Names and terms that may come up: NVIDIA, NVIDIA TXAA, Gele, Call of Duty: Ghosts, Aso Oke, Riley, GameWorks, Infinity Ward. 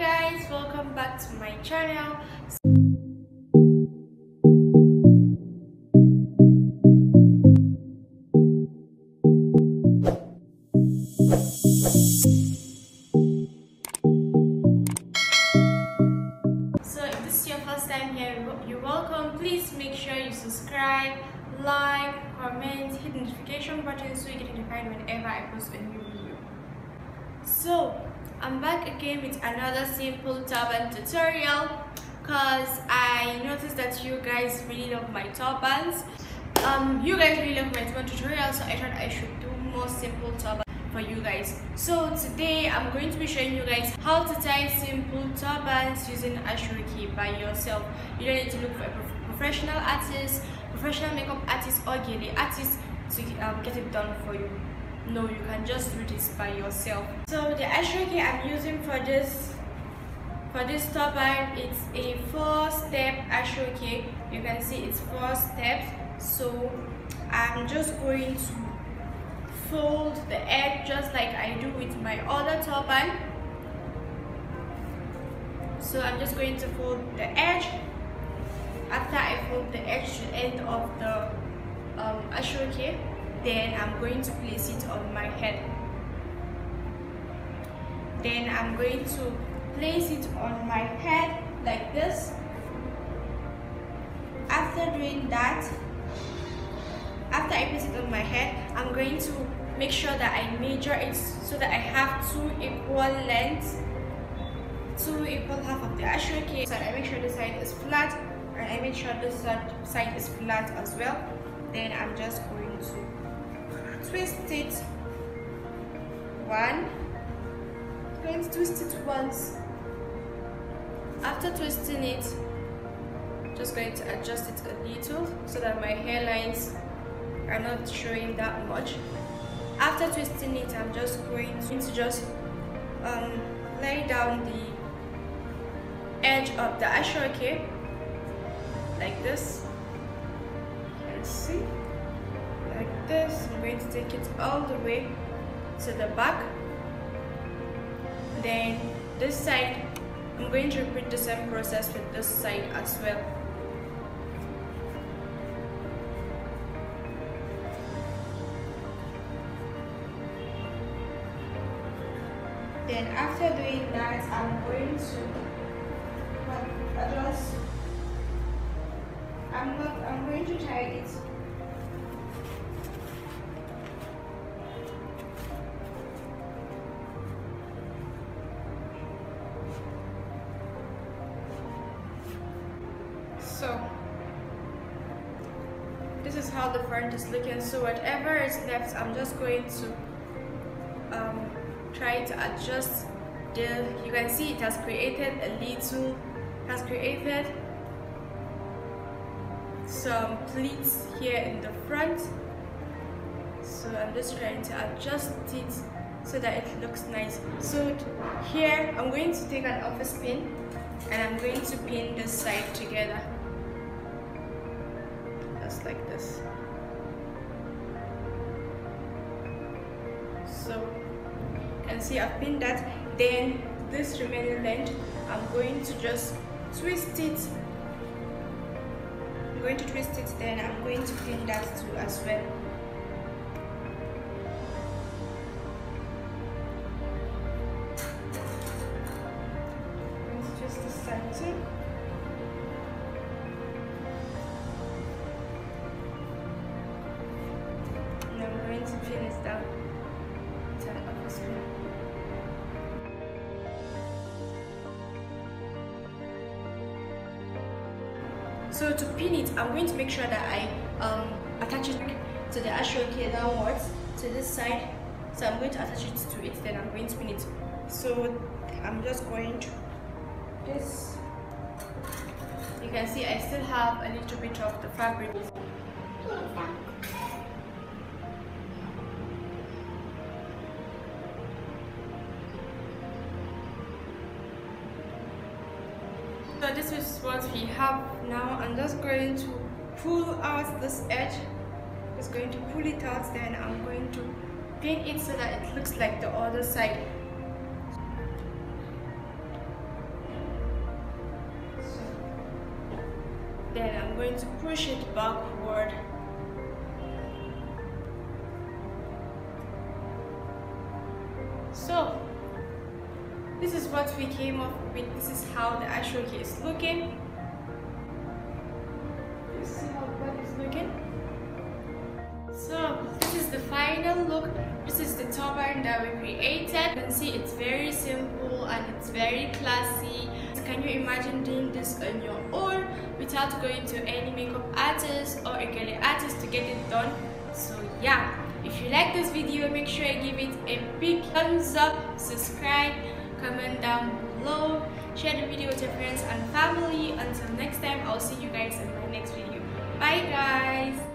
guys, welcome back to my channel. So if this is your first time here, you're welcome. Please make sure you subscribe, like, comment, hit the notification button so you get notified whenever I post a new video. So I'm back again with another simple turban tutorial because I noticed that you guys really love my turbans. You guys really love my turban tutorial, so I thought I should do more simple turban for you guys. So today I'm going to be showing you guys how to tie simple turbans using Aso Oke by yourself. You don't need to look for a professional artist, professional makeup artist, or Gele artist to get it done for you. No, you can just do this by yourself. So the Aso Oke I'm using for this turban, it's a 4-step Aso Oke. You can see it's 4 steps. So I'm just going to fold the edge just like I do with my other turban. So I'm just going to fold the edge. After I fold the edge to the end of the Aso Oke, then I'm going to place it on my head. Then I'm going to place it on my head like this. After doing that, after I place it on my head, I'm going to make sure that I measure it so that I have 2 equal lengths, 2 equal half of the Aso Oke. So I make sure this side is flat, and I make sure this side is flat as well. Then I'm just going to twist it one. I'm going to twist it once. After twisting it, I'm just going to adjust it a little so that my hairlines are not showing that much. After twisting it, I'm just going to just lay down the edge of the Aso Oke like this. Let's see. Like this, I'm going to take it all the way to the back. Then this side, I'm going to repeat the same process with this side as well. Then after doing that, I'm going to adjust. I'm going to tie it. So this is how the front is looking. So whatever is left, I'm just going to try to adjust the. You can see it has created a little, has created some pleats here in the front. So I'm just trying to adjust it so that it looks nice. So here I'm going to take an office pin and I'm going to pin this side together. Like this. So you can see I've pinned that. Then this remaining length, I'm going to just twist it. I'm going to twist it, then I'm going to pin that too as well. I'm going to twist this side too. Finish down. Turn it off the screen. So to pin it, I'm going to make sure that I attach it to the Aso Oke downwards to this side. So I'm going to attach it to it, then I'm going to pin it. So I'm just going to this. You can see I still have a little bit of the fabric. So this is what we have now. I'm just going to pull out this edge. Just going to pull it out, then I'm going to pin it so that it looks like the other side. Then I'm going to push it backward. So this is what we came up with. This is how the Aso Oke is looking. You see how that is looking. So this is the final look. This is the top end that we created. You can see it's very simple and it's very classy. So can you imagine doing this on your own without going to any makeup artist or a Gele artist to get it done? So yeah, if you like this video, make sure you give it a big thumbs up, subscribe, comment down below, share the video with your friends and family. Until next time, I'll see you guys in my next video. Bye guys!